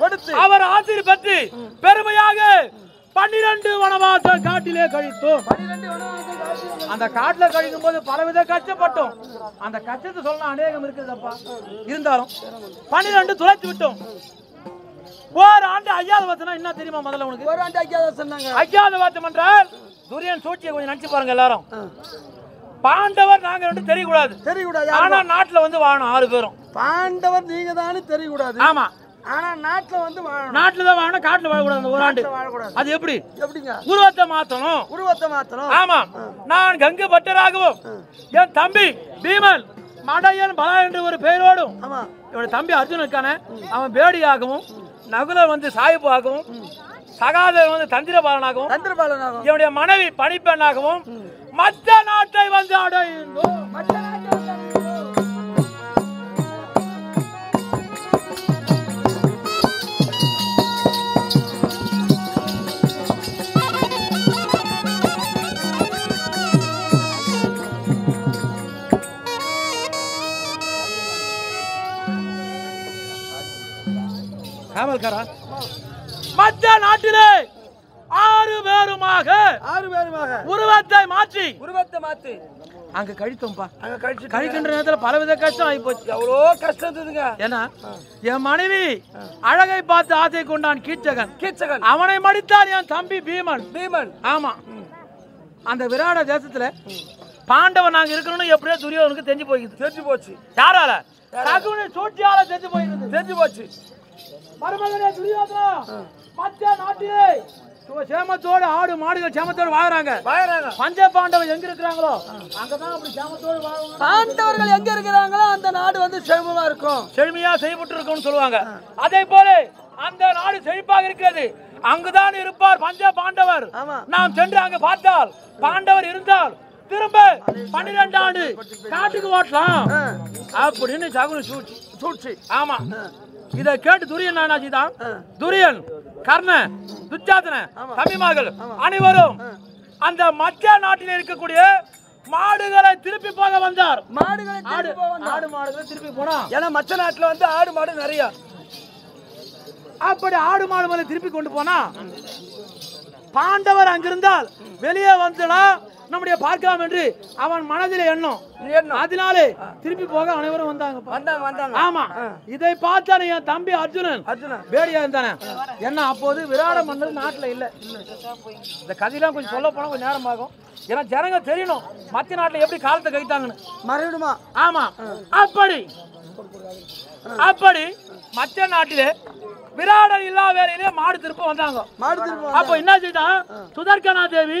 பற்றி அவர் ஆசிர் பற்றி பெருமையாக 12 வனவாச காட்டிலே கழித்தோம். அந்த காட்டில கழிக்கும் போது பலவித கஷ்டப்பட்டோம். அந்த கஷ்டத்தை சொல்லலாம் அநேகம் இருக்குதுப்பா. இருந்தாலும் 12 துளைத்து விட்டோம். ஒரு ஆண்டு அஜாத வாசனா என்ன தெரியுமா முதல்ல உங்களுக்கு? ஒரு ஆண்டு அஜாத சொன்னாங்க. அஜாத வாசம் என்றால் துரியன் சூழ்ச்சியை கொஞ்சம் நினைச்சு பாருங்க எல்லாரும். பாண்டவர் நாங்க ரெண்டு தெரியக்கூடாது தெரியக்கூடாது. ஆனா நாட்டுல வந்து வாழணும் 6 பேரும். பாண்டவர் நீங்க தானே தெரியக்கூடாது. ஆமா, ஆனா நாட்டுல வந்து வாழணும். நாட்டுல தான் வாழணும், காட்டுல வாழக்கூடாது. ஒரு ஆண்டு அது எப்படி? எப்படிங்க? உருவத்தை மாத்தணும். உருவத்தை மாத்தணும். ஆமா, நான் கங்கை பட்டராகவும் என் தம்பி பீமன் மடையன் பலா என்று ஒரு பெயரோடும் இவனோட தம்பி அர்ஜுனுக்கான அவன் பேடியாகவும் நகுலர் வந்து சாயிப்பாகவும் சகாதேவன் வந்து தந்திரபாலனாகவும் தந்திரபாலனாகவும் இவனுடைய மனைவி பணிப்பெண்ணாகவும் மற்ற நாட்டை வந்து அடைந்தோம். மற்ற நாட்டை காவல்காரா மற்ற நாட்டிலே 6 பேருமாக உருவத்தை மாற்றி அங்க கழித்தோம்பா. அங்க கழிக்கின்ற நேரத்துல பலவித கஷ்டம் ஆகி போச்சு. எவ்வளவு கஷ்டத்துதுங்க. ஏன்னா என் மனைவி அழகை பார்த்து ஆசை கொண்டான் கீச்சகன். அவனை மடித்தான் என் தம்பி பீமன். ஆமா, அந்த விராட தேசத்துல பாண்டவன் நாங்க இருக்கணும்னு எப்படியோ துரியோனுக்கு தெரிஞ்சு போச்சு. யாரால? சூழ்ச்சியால தெரிஞ்சு போச்சு. மருமகனே துரியோதனா, மத்திய நாட்டிலே சேமத்தோடு ஆடு மாடுகள் சேமத்தோடு வாழ்றாங்க. பஞ்ச பாண்டவர் எங்க இருக்கிறாங்களோ அங்கதான் அப்படி சேமத்தோடு வாழ்றாங்க. பாண்டவர்கள் எங்க இருக்கிறாங்களோ அந்த நாடு வந்து செழுமையா இருக்கும், செழுமையா செய்யப்பட்டு இருக்கும்னு சொல்லுவாங்க. அதே போல அந்த நாடு செழிப்பாக இருக்கிறது. அங்குதான் இருப்பார் பஞ்ச பாண்டவர். நாம் சென்று அங்கு பார்த்தால் பாண்டவர் இருந்தால் திரும்ப 12 ஆண்டு காட்டுக்கு ஓட்டலாம் அப்படின்னு சகுனி சூழ்ச்சி. ஆமா, இதை கேட்டு துரியன் நானாஜிதான் துரியன் கர்ண துச்சாதன தமிழ்மகள் அனைவரும் அந்த மத்திய நாட்டில் இருக்கக்கூடிய மாடுகளை திருப்பி போக வந்தார். மாடுகளை திருப்பி போனா ஏன்னா மத்திய நாட்டில் வந்து ஆடு மாடு நிறைய. அப்படி ஆடு மாடு மேல திருப்பி கொண்டு போனா பாண்டவர் அங்கிருந்தால் வெளியே வந்துடா நம்முடைய பார்க்கலாம் என்று அவன் மனதில் எண்ணம். அதனாலே திருப்பி போக அனைவரும் வந்தாங்க. ஆமா, இதை பார்த்தானே என் தம்பி அர்ஜுனன் வேடியா இருந்தானே. ஏன்னா அப்போது விராட மன்னர் நாட்டுல இல்ல. இந்த கதையெல்லாம் கொஞ்சம் சொல்ல போனா கொஞ்சம் நேரம் ஆகும். ஏன்னா ஜனங்க தெரியணும் மத்திய நாட்டுல எப்படி காலத்தை கழித்தாங்கன்னு மறைவிடுமா. ஆமா, அப்படி மத்திய நாட்டிலே விராடர் இல்லா வேலையிலே மாடு திருப்ப வந்தாங்க. அப்ப என்ன செய்தா சுதர்கனா தேவி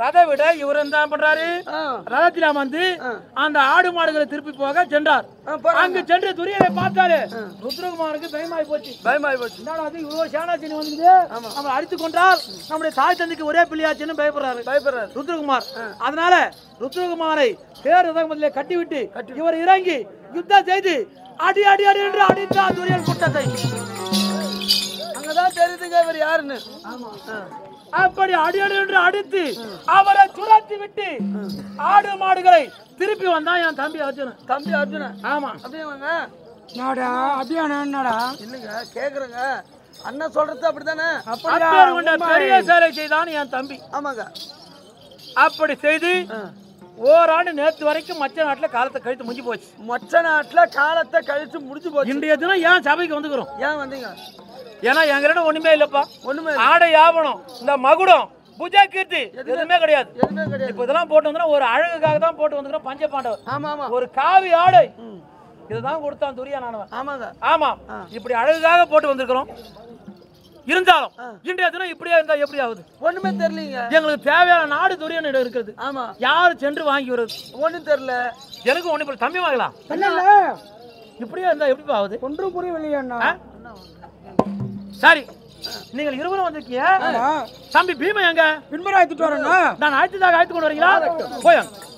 ரதை விட இவர் என்ன பண்றாரு? ரதத்தில வந்து அந்த ஆடு மாடுகளை திருப்பி போக சென்றார். அங்கு சென்று துரியனை பார்த்தாரு. ருத்ரகுமாருக்கு பயமாய் போச்சு. இவ்வளவு சேனாசினி வந்து அவன் அடித்து கொண்டால் நம்முடைய தாய் தந்தைக்கு ஒரே பிள்ளையாச்சுன்னு பயப்படுறாரு ருத்ரகுமார். அதனால ருத்ரகுமாரை தேர் ரதத்திலே கட்டிவிட்டு இவர் இறங்கி யுத்தம் செய்து அடி அடி அடி என்று அடித்தார் துரியன் கூட்டத்தை. அங்கதான் தெரியுதுங்க இவர் யாருன்னு. அப்படி அடியடி என்று அடித்து அவரை துரத்தி விட்டு ஆடு மாடுகளை திருப்பி வந்தான் என் தம்பி அர்ஜுனன். ஆமா, அப்படியே என்னடா இல்லைங்க கேக்குறேங்க அண்ணன் சொல்றது அப்படித்தானே. பெரிய சேலை செய்தான் என் தம்பி. ஆமாங்க, அப்படி செய்து ஓராண்டு நேத்து வரைக்கும் மற்ற நாட்டுல காலத்தை கழித்து முடிஞ்சு போச்சு. மற்ற நாட்டுல காலத்தை கழித்து முடிஞ்சு போச்சு. இன்றைய தினம் ஏன் சபைக்கு வந்துக்கிறோம்? ஏன் வந்தீங்க? ஏன்னா எங்கிட்ட ஒண்ணுமே இல்லப்பா. ஒண்ணுமே ஆடை யாபனம் இந்த மகுடம் பூஜா கீர்த்தி எதுவுமே கிடையாது. இப்போ இதெல்லாம் போட்டு வந்தா ஒரு அழகுக்காக தான் போட்டு வந்துக்கிறோம். பஞ்சபாண்டவர். ஆமா ஆமா. ஒரு காவி ஆடை இதுதான் கொடுத்தான் துரியானவன். ஆமாங்க. ஆமா. இப்படி அழகுக்காக போட்டு வந்திருக்கிறோம். இருந்தாலும் இன்றைய தினம் இப்படியா இருந்தா எப்படி ஆகுது? ஒண்ணுமே தெரியலீங்க. எங்களுக்கு தேவையான நாடு துரியன் இடம் இருக்குது. ஆமா. யாரு சென்று வாங்கி வருது ஒண்ணும் தெரியல. எனக்கு ஒண்ணு இப்ப தம்பி வாங்கலாம் இப்படியா இருந்தா எப்படி ஆகுது? ஒன்றும் புரியவில்லையா? சரி, நீங்கள் இருவரும் வந்திருக்கீங்க. தம்பி பீமா எங்க? பின்புறம் அழைத்துட்டு வரணும். நான் அழைத்துதாக அழைத்து கொண்டு வரீங்களா? போய்